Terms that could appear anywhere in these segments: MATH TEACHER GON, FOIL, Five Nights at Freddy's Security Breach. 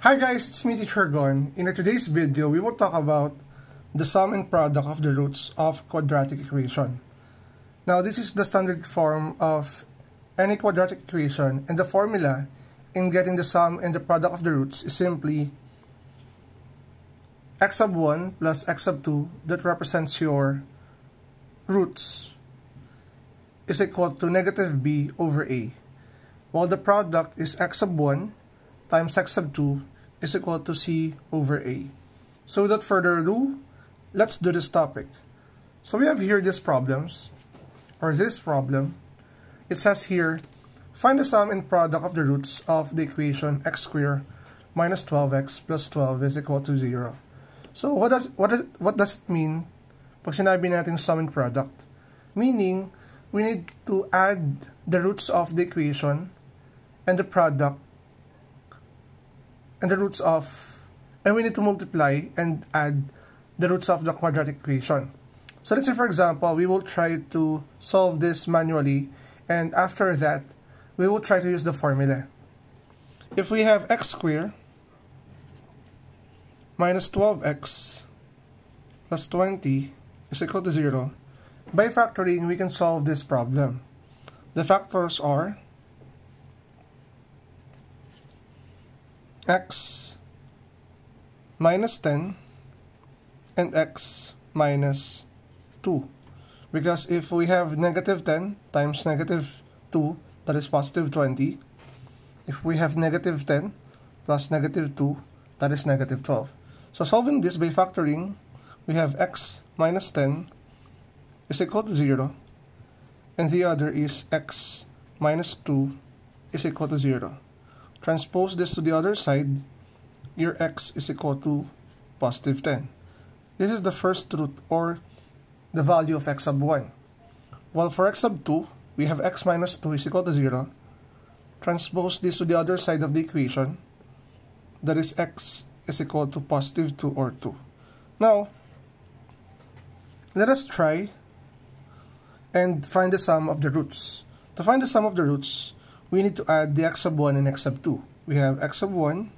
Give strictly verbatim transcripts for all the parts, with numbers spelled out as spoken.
Hi guys, it's me Teacher Gon. In today's video, we will talk about the sum and product of the roots of quadratic equation. Now, this is the standard form of any quadratic equation, and the formula in getting the sum and the product of the roots is simply x sub one plus x sub two that represents your roots is equal to negative b over a, while the product is x sub one times x sub two is equal to c over a. So without further ado, let's do this topic. So we have here these problems, or this problem. It says here, find the sum and product of the roots of the equation x squared minus twelve x plus twelve is equal to zero. So what does, what does, what does it mean pag sinabi natin sum and product? Meaning, we need to add the roots of the equation and the product and the roots of, and we need to multiply and add the roots of the quadratic equation. So let's say, for example, we will try to solve this manually, and after that, we will try to use the formula. If we have x squared minus twelve x plus twenty is equal to zero, by factoring, we can solve this problem. The factors are x minus ten and x minus two, because if we have negative ten times negative two, that is positive twenty. If we have negative ten plus negative two, that is negative twelve. So solving this by factoring, we have x minus ten is equal to zero, and the other is x minus two is equal to zero. Transpose this to the other side, your x is equal to positive ten. This is the first root, or the value of x sub one. While for x sub two, we have x minus two is equal to zero. Transpose this to the other side of the equation, that is x is equal to positive two or two. Now, let us try and find the sum of the roots. To find the sum of the roots, we need to add the x sub one and x sub two. We have x sub one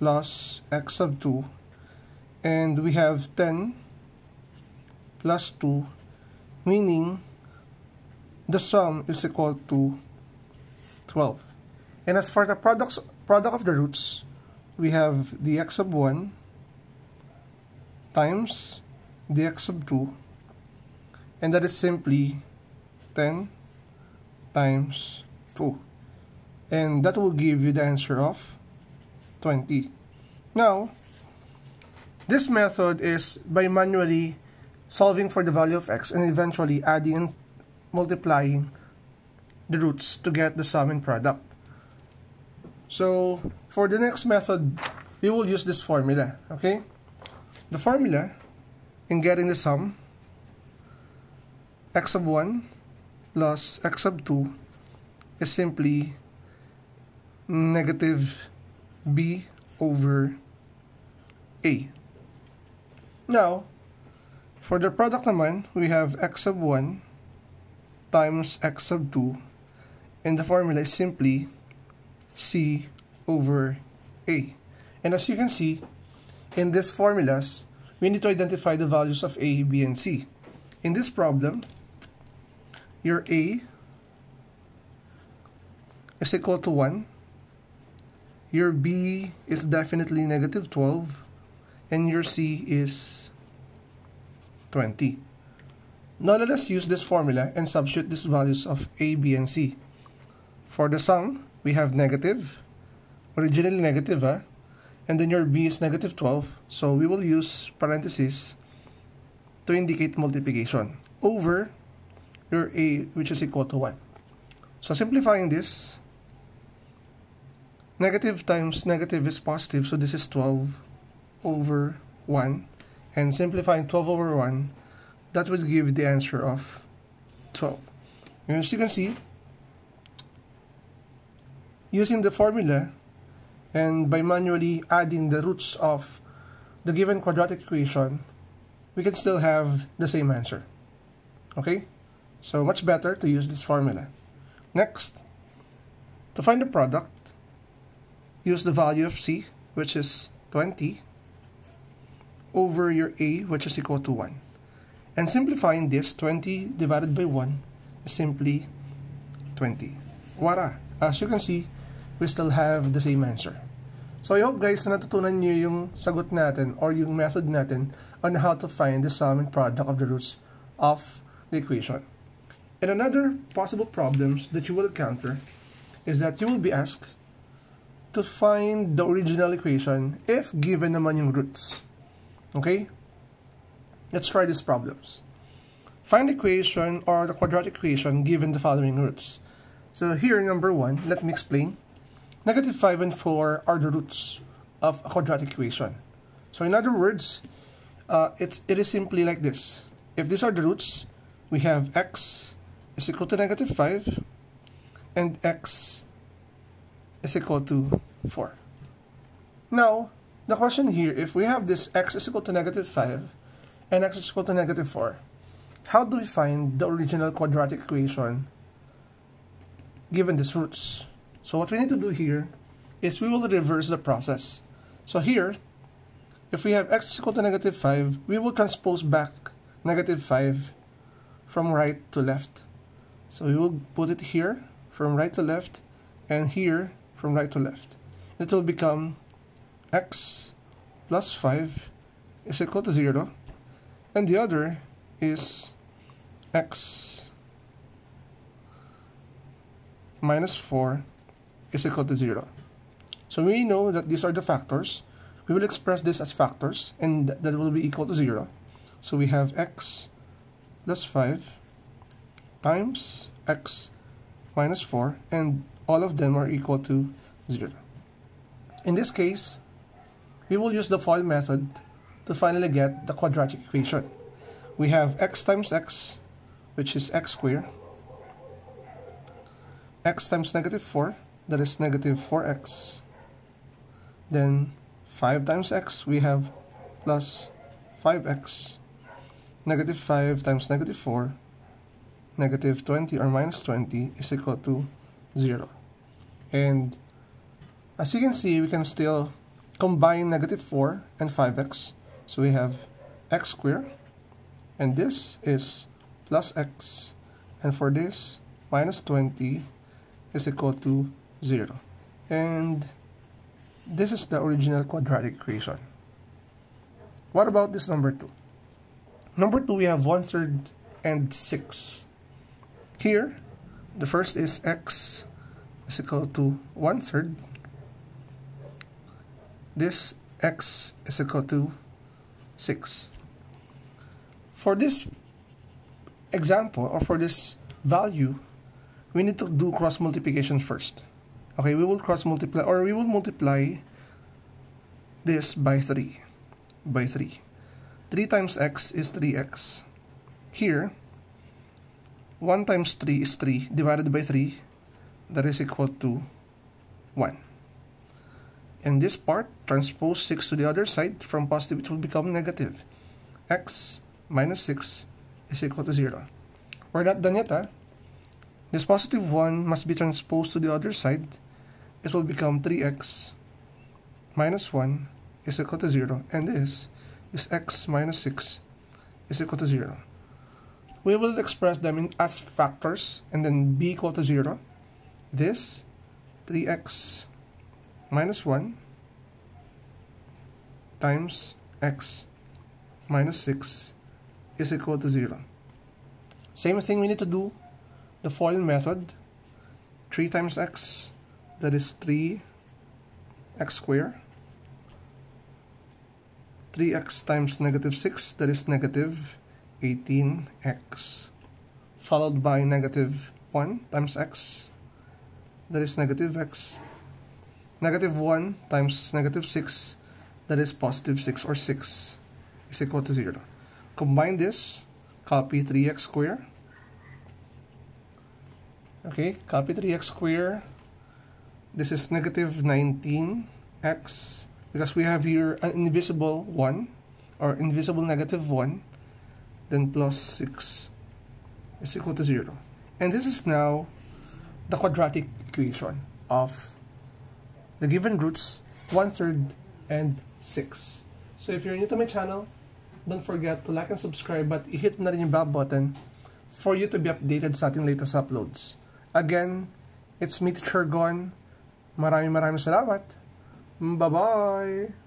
plus x sub two, and we have ten plus two, meaning the sum is equal to twelve. And as for the products, product of the roots, we have the x sub one times the x sub two, and that is simply ten times two, and that will give you the answer of twenty. Now, this method is by manually solving for the value of x and eventually adding and multiplying the roots to get the sum and product. So for the next method, we will use this formula. Okay, the formula in getting the sum, x sub one plus x sub two is simply negative b over a. Now, for the product naman, we have x sub one times x sub two, and the formula is simply c over a. And as you can see, in these formulas, we need to identify the values of a, b, and c. In this problem, your a is equal to one, your b is definitely negative twelve, and your c is twenty. Now let us use this formula and substitute these values of a, b, and c. For the sum, we have negative, originally negative, huh? And then your b is negative twelve, so we will use parentheses to indicate multiplication, over your a, which is equal to one. So simplifying this, negative times negative is positive, so this is twelve over one. And simplifying twelve over one, that will give the answer of twelve. And as you can see, using the formula and by manually adding the roots of the given quadratic equation, we can still have the same answer. Okay? So much better to use this formula. Next, to find the product, use the value of c which is twenty, over your a, which is equal to one. And simplifying this, twenty divided by one is simply twenty. Voila! As you can see, we still have the same answer. So I hope guys na natutunan nyo yung sagot natin or yung method natin on how to find the sum and product of the roots of the equation. And another possible problems that you will encounter is that you will be asked to find the original equation if given naman yung roots. Okay? Let's try these problems. Find the equation or the quadratic equation given the following roots. So here, number one, let me explain. Negative five and four are the roots of a quadratic equation. So in other words, uh, it's, it is simply like this. If these are the roots, we have x is equal to negative five and x is equal to four. Now, the question here, if we have this x is equal to negative five and x is equal to negative four, how do we find the original quadratic equation given these roots? So what we need to do here is we will reverse the process. So here, if we have x is equal to negative five, we will transpose back negative five from right to left. So we will put it here from right to left and here from right to left. It will become x plus five is equal to zero, and the other is x minus four is equal to zero. So we know that these are the factors. We will express this as factors, and that will be equal to zero. So we have x plus five times x minus four, and all of them are equal to zero. In this case, we will use the FOIL method to finally get the quadratic equation. We have x times x, which is x squared, x times negative four, that is negative four x, then five times x, we have plus five x, negative five times negative four, negative twenty or minus twenty is equal to zero. And as you can see, we can still combine negative four and five x, so we have x squared, and this is plus x, and for this, minus twenty is equal to zero. And this is the original quadratic equation. What about this number two? Number two, we have one third and six. Here, the first is x is equal to one third. This x is equal to six. For this example, or for this value, we need to do cross multiplication first. Okay, we will cross multiply, or we will multiply this by three. By three. three times x is three x. Here, one times three is three, divided by three, that is equal to one. In this part, transpose six to the other side. From positive, it will become negative. X minus six is equal to zero. We're not done yet, huh? This positive one must be transposed to the other side. It will become three x minus one is equal to zero. And this is x minus six is equal to zero. We will express them in, as factors, and then b equal to zero. This, three x minus one times x minus six is equal to zero. Same thing we need to do, the FOIL method. three times x, that is three x squared. three x times negative six, that is negative eighteen x. Followed by negative one times x, that is negative x. Negative one times negative six, that is positive six or six, is equal to zero. Combine this, copy three x squared. Okay, copy three x squared. This is negative nineteen x, because we have here an invisible one, or invisible negative one, then plus six is equal to zero. And this is now the quadratic equation of the given roots, one third and six. So if you're new to my channel, don't forget to like and subscribe, but i-hit na rin yung bell button for you to be updated sa ating latest uploads. Again, it's me, Teacher Gon. Maraming maraming salamat. Bye-bye!